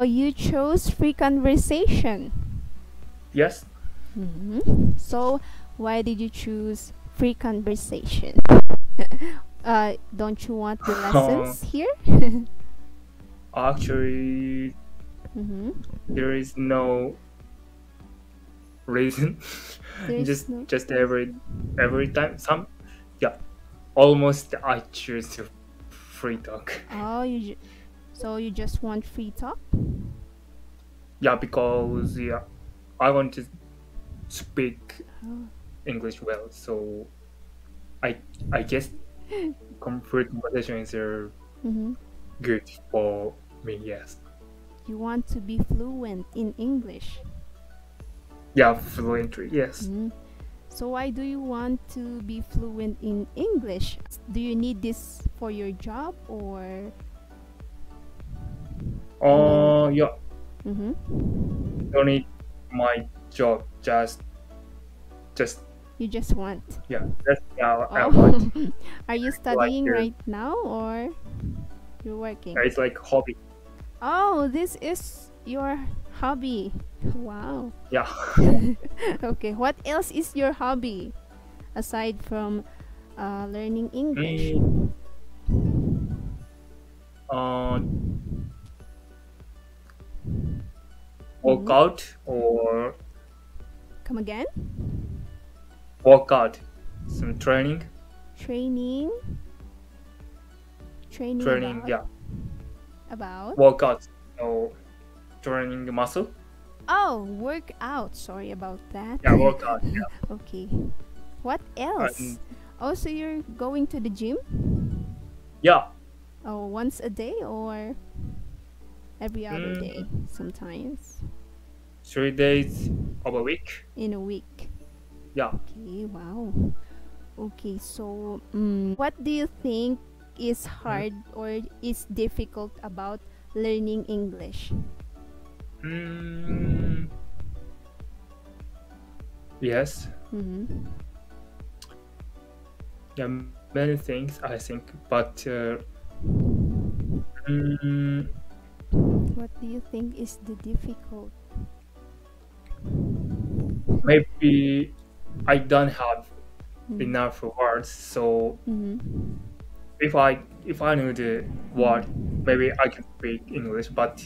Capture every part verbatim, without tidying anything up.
Oh, you chose free conversation. Yes. Mm-hmm. So why did you choose free conversation? Uh, don't you want the lessons here? Actually, mm-hmm. there is no reason. There just no just every every time some yeah almost I choose to free talk. Oh, you ju so you just want free talk? Yeah, because yeah, I want to speak oh. English well, so I I guess comfort conversations are mm-hmm. good for me. Yes. You want to be fluent in English? Yeah, fluently. Yes. Mm-hmm. So why do you want to be fluent in English? Do you need this for your job or? Oh uh, yeah. Mm-hmm. Don't need my job. Just, just. You just want. Yeah, that's how I want. Are you studying like, uh, right now or you're working? It's like hobby. Oh, this is your hobby. Wow. Yeah. Okay. What else is your hobby aside from uh, learning English? Mm. Uh, workout mm-hmm. or. Come again. Workout, some training. Training. Training. Training. About? Yeah. About. Workout. So training the muscle. Oh, workout. Sorry about that. Yeah, workout. Yeah. Okay. What else? Um, also, you're going to the gym. Yeah. Oh, once a day or every other mm, day? Sometimes. Three days of a week. In a week. Yeah. Okay, wow. Okay, so um, what do you think is hard or is difficult about learning English? Mm. Yes. Mm-hmm. There are many things, I think, but uh, mm, what do you think is the difficult? Maybe I don't have mm-hmm. enough words, so mm-hmm. if I if I knew the word, maybe I can speak English. But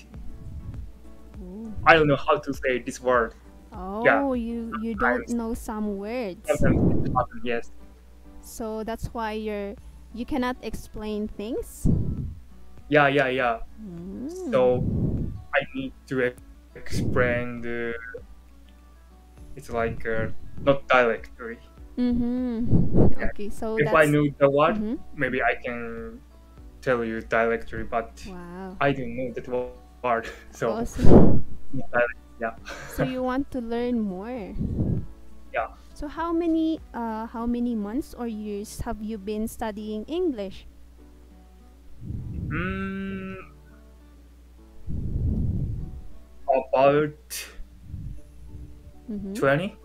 Ooh. I don't know how to say this word. Oh, yeah. you you sometimes, don't know some words. Sometimes it happens, yes. So that's why you're you cannot explain things. Yeah, yeah, yeah. Mm. So I need to explain the. It's like uh, not directly. Mm-hmm. Yeah. Okay, so if that's... I knew the word, mm-hmm. maybe I can tell you directly. But wow. I don't know that word, so awesome. Yeah. So you want to learn more? Yeah. So how many, uh, how many months or years have you been studying English? Mm, about. Mm-hmm. twenty,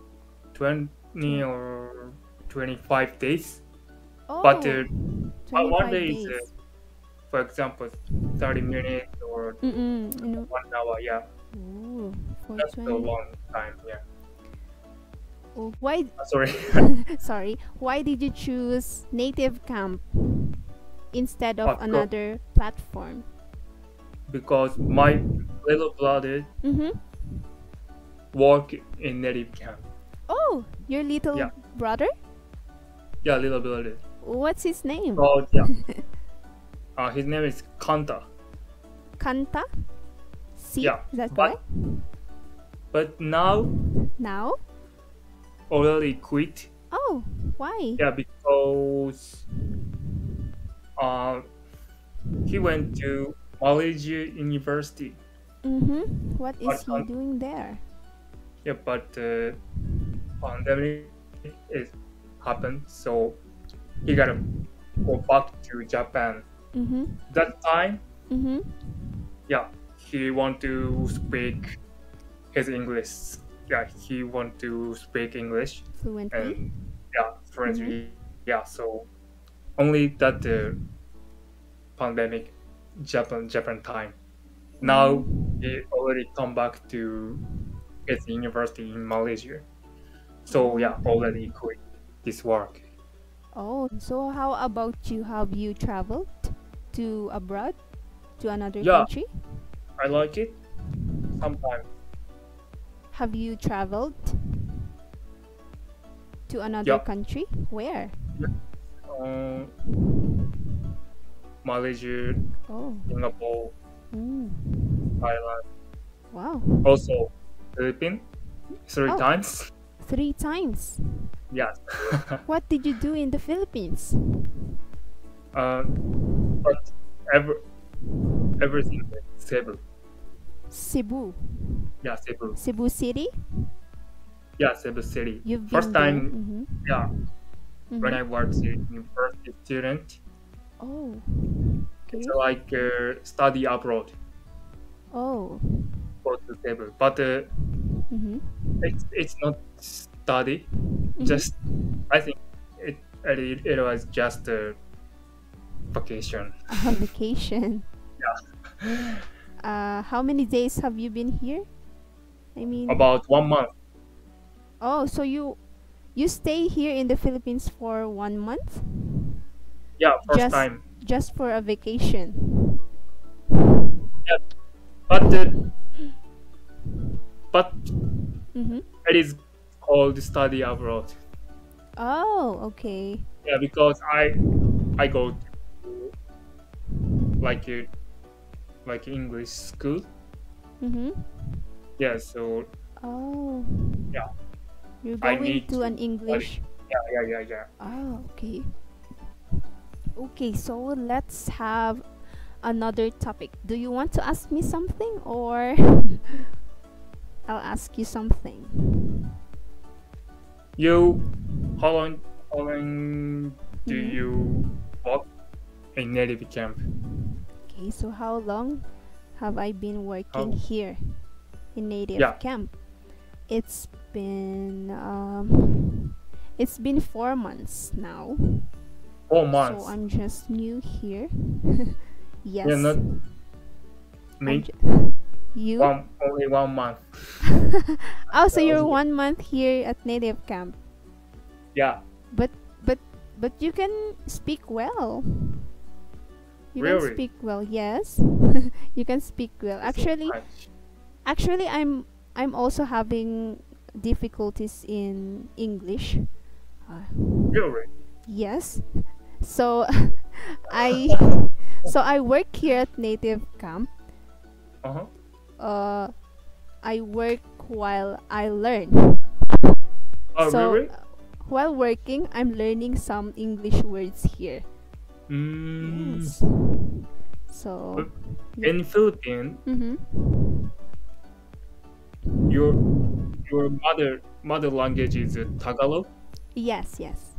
twenty or twenty-five days, oh, but uh, one day days. is, uh, for example, thirty minutes or mm-mm, no. one hour. Yeah, ooh, that's a long time. Yeah. Oh, why? Uh, sorry. Sorry. Why did you choose Native Camp instead of but another go. platform? Because my little brother. Mm-hmm. Work in Native Camp. Oh, your little yeah. brother? Yeah, little brother. What's his name? Oh, yeah. uh, his name is Kanta. Kanta? See? Yeah. Is that correct? But now... Now? Already quit. Oh, why? Yeah, because... Uh, he went to Maligi University. Mm-hmm. What is but, he doing there? Yeah, but uh, pandemic is happened, so he gotta go back to Japan. Mm-hmm. That time, mm-hmm. yeah, he want to speak his English. Yeah, he want to speak English fluently. And, yeah, fluently. Mm-hmm. Yeah, so only that the uh, pandemic, Japan, Japan time. Now. Mm-hmm. they already come back to get the university in Malaysia. So yeah, already quit this work. Oh, so how about you? Have you traveled to abroad, to another yeah, country? I like it. Sometimes. Have you traveled to another yeah. country? Where? Yeah. Um, Malaysia, oh. Singapore, mm. Thailand. Wow. Also, Philippines, three oh. times. Three times? Yes. What did you do in the Philippines? Uh, but every, everything in Cebu. Cebu? Yeah, Cebu. Cebu City? Yeah, Cebu City. You've first been time, mm -hmm. yeah, mm -hmm. when I was a university student. Oh, okay. It's like uh, study abroad. Oh. Go to Cebu. But uh, mm -hmm. it's, it's not study. Mm -hmm. Just, I think it, it, it was just a vacation. A vacation? Yeah. Uh, how many days have you been here? I mean, about one month. Oh, so you you stay here in the Philippines for one month? Yeah, first just, time. Just for a vacation. Yeah, but uh, but mm-hmm. it is called study abroad. Oh, okay. Yeah, because I I go to like you. Uh, like English school. Mm-hmm. Yeah, so oh yeah, you're going I need to an English study. yeah yeah yeah yeah oh okay okay so let's have another topic. Do you want to ask me something, or I'll ask you something? You how long how long do mm-hmm. you work in Native Camp? Okay, so how long have I been working oh. here in Native yeah. Camp? It's been um, it's been four months now. Four months. So I'm just new here. Yes. You're not me. You. One, only one month. Oh, so you're one month here at Native Camp. Yeah. But but but you can speak well. You really? Can speak well, yes. You can speak well. Actually, actually, I'm I'm also having difficulties in English. Uh, really? Yes. So I so I work here at Native Camp. Uh-huh. Uh, I work while I learn. Oh, so really? uh, while working, I'm learning some English words here. Mm. Yes. So in yeah. Philippines, mm-hmm. your your mother mother language is Tagalog. Yes, yes.